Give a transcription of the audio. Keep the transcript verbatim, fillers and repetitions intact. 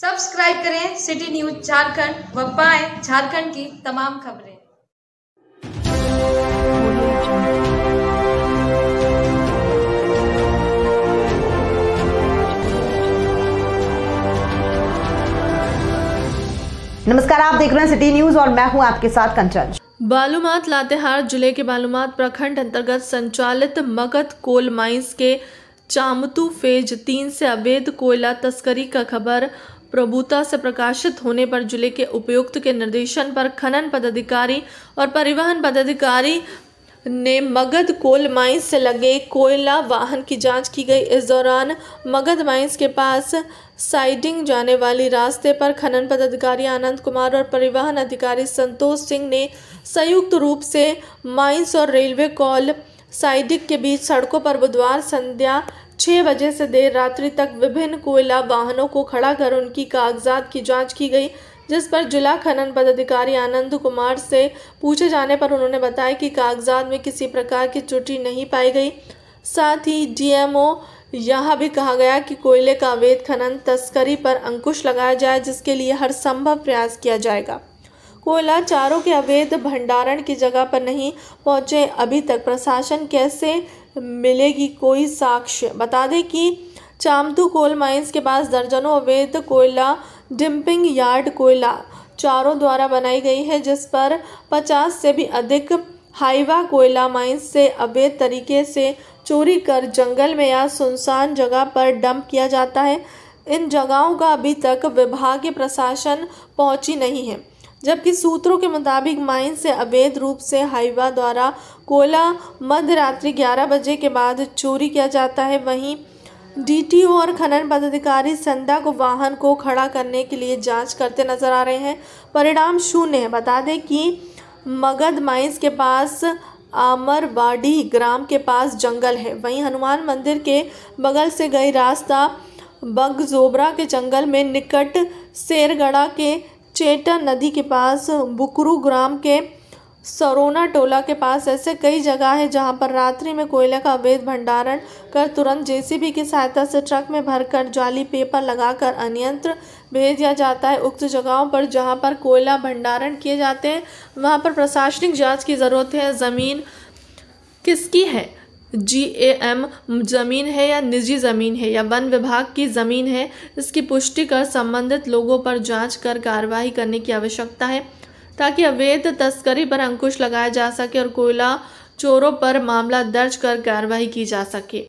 Subscribe करें city news Jharkhand व पाएं झारखंड की तमाम खबरें। नमस्कार, आप देख रहे हैं सिटी न्यूज और मैं हूं आपके साथ कंचन। बालूमाथ लातेहार जिले के बालूमाथ प्रखंड अंतर्गत संचालित मगध कोल माइंस के चामतू फेज तीन से अवैध कोयला तस्करी का खबर प्रभुता से प्रकाशित होने पर जिले के उपायुक्त के निर्देशन पर खनन पदाधिकारी और परिवहन पदाधिकारी ने मगध कोल माइंस से लगे कोयला वाहन की जांच की गई। इस दौरान मगध माइंस के पास साइडिंग जाने वाली रास्ते पर खनन पदाधिकारी आनंद कुमार और परिवहन अधिकारी संतोष सिंह ने संयुक्त रूप से माइंस और रेलवे कॉल साइडिंग के बीच सड़कों पर बुधवार संध्या छः बजे से देर रात्रि तक विभिन्न कोयला वाहनों को खड़ा कर उनकी कागजात की जाँच की गई, जिस पर जिला खनन पदाधिकारी आनंद कुमार से पूछे जाने पर उन्होंने बताया कि कागजात में किसी प्रकार की त्रुटि नहीं पाई गई। साथ ही डीएमओ यह भी कहा गया कि कोयले का अवैध खनन तस्करी पर अंकुश लगाया जाए, जिसके लिए हर संभव प्रयास किया जाएगा। कोयला चारों के अवैध भंडारण की जगह पर नहीं पहुंचे, अभी तक प्रशासन कैसे मिलेगी कोई साक्ष्य। बता दें कि चामतू कोल माइंस के पास दर्जनों अवैध कोयला डंपिंग यार्ड कोयला चारों द्वारा बनाई गई है, जिस पर पचास से भी अधिक हाईवा कोयला माइंस से अवैध तरीके से चोरी कर जंगल में या सुनसान जगह पर डंप किया जाता है। इन जगहों का अभी तक विभागीय प्रशासन पहुंची नहीं है, जबकि सूत्रों के मुताबिक माइंस से अवैध रूप से हाईवा द्वारा कोयला मध्यरात्रि ग्यारह बजे के बाद चोरी किया जाता है। वहीं डीटीओ और खनन पदाधिकारी संध्या को वाहन को खड़ा करने के लिए जांच करते नजर आ रहे हैं, परिणाम शून्य है। बता दें कि मगध माइंस के पास आमरवाडी ग्राम के पास जंगल है, वहीं हनुमान मंदिर के बगल से गई रास्ता बगजोबरा के जंगल में निकट शेरगढ़ के चेटन नदी के पास बुकरू ग्राम के सरोना टोला के पास ऐसे कई जगह है जहां पर रात्रि में कोयला का अवैध भंडारण कर तुरंत जेसीबी की सहायता से ट्रक में भरकर जाली पेपर लगाकर अन्यत्र भेज दिया जाता है। उक्त जगहों पर जहां पर कोयला भंडारण किए जाते हैं वहां पर प्रशासनिक जांच की ज़रूरत है। ज़मीन किसकी है, जी ए एम ज़मीन है या निजी ज़मीन है या वन विभाग की ज़मीन है, इसकी पुष्टि कर संबंधित लोगों पर जाँच कर कार्रवाई करने की आवश्यकता है, ताकि अवैध तस्करी पर अंकुश लगाया जा सके और कोयला चोरों पर मामला दर्ज कर कार्रवाई की जा सके।